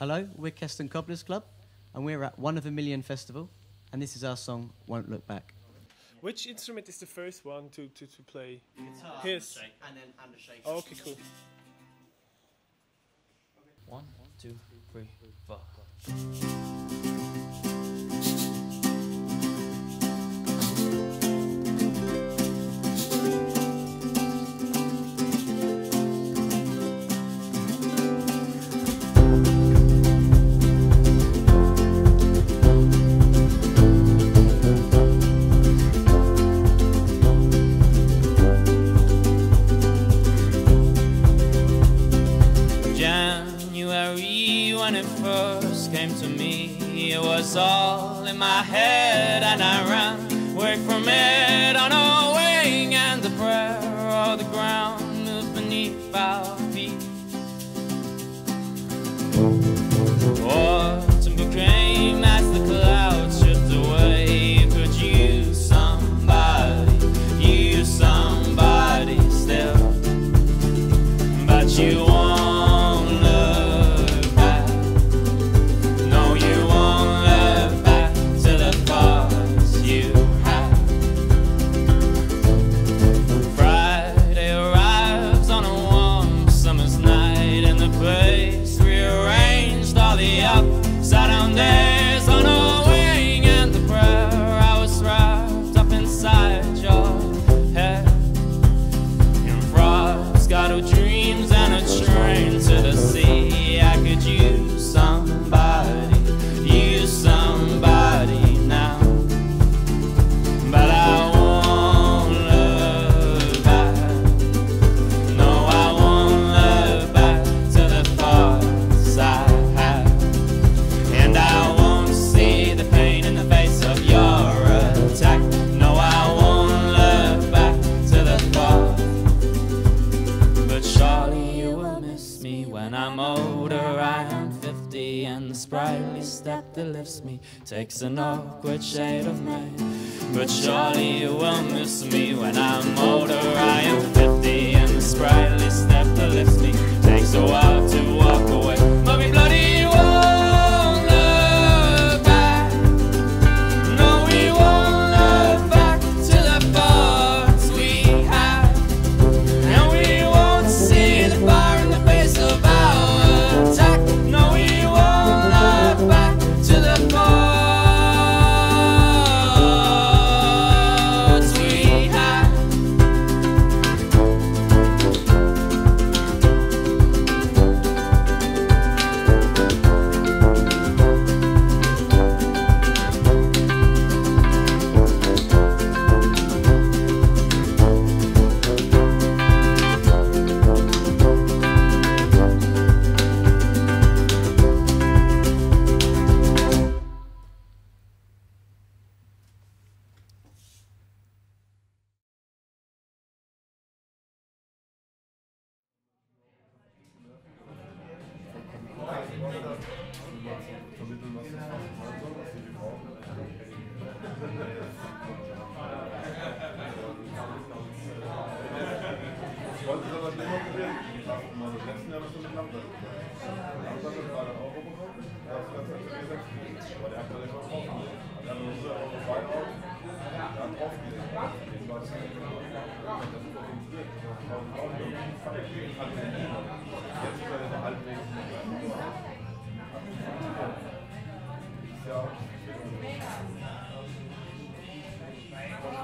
Hello, we're Keston Cobblers Club, and we're at One of a Million Festival, and this is our song, Won't Look Back. Which instrument is the first one to play? Guitar, his. And then and a shaker. Oh, okay, cool. One, two, three, four. When it first came to me, it was all in my head, and I ran away from it on a wing, and the prayer of the ground moved beneath our feet. Autumn became as the clouds shift away. Could you somebody still, but you won't look. Sprightly step that lifts me takes an awkward shade of me, but surely you will miss me when I'm older. I am 50, and the sprightly step that lifts me takes a while to walk away. But we bloody won't look back. No, we won't look back to the thoughts we had, and we won't see the fire in the face of our attack. No, we won't. Back to the parts we had. Ja.